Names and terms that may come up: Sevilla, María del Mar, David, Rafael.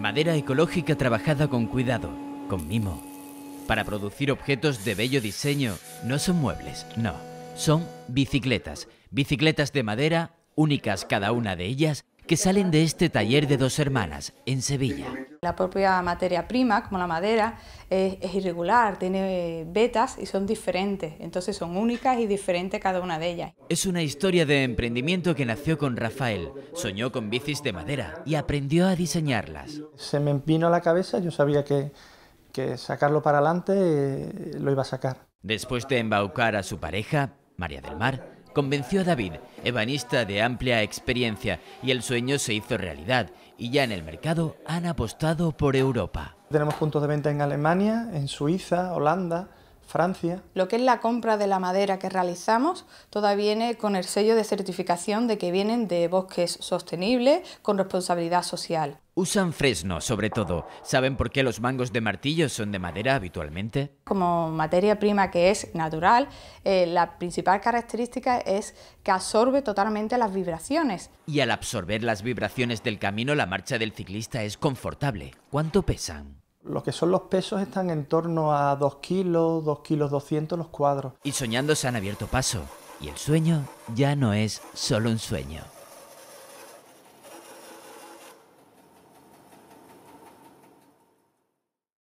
Madera ecológica trabajada con cuidado, con mimo. Para producir objetos de bello diseño. No son muebles, no. Son bicicletas. Bicicletas de madera, únicas cada una de ellas, que salen de este taller de dos hermanas, en Sevilla. La propia materia prima, como la madera, es irregular, tiene vetas y son diferentes, entonces son únicas y diferentes cada una de ellas. Es una historia de emprendimiento que nació con Rafael. Soñó con bicis de madera y aprendió a diseñarlas. Se me vino a la cabeza, yo sabía que sacarlo para adelante lo iba a sacar. Después de embaucar a su pareja, María del Mar, convenció a David, ebanista de amplia experiencia, y el sueño se hizo realidad, y ya en el mercado han apostado por Europa. Tenemos puntos de venta en Alemania, en Suiza, Holanda, Francia. Lo que es la compra de la madera que realizamos, toda viene con el sello de certificación de que vienen de bosques sostenibles con responsabilidad social. Usan fresno, sobre todo. ¿Saben por qué los mangos de martillo son de madera habitualmente? Como materia prima que es natural, la principal característica es que absorbe totalmente las vibraciones. Y al absorber las vibraciones del camino, la marcha del ciclista es confortable. ¿Cuánto pesan? Lo que son los pesos están en torno a 2 kilos, 2 kilos 200 los cuadros. Y soñando se han abierto paso. Y el sueño ya no es solo un sueño.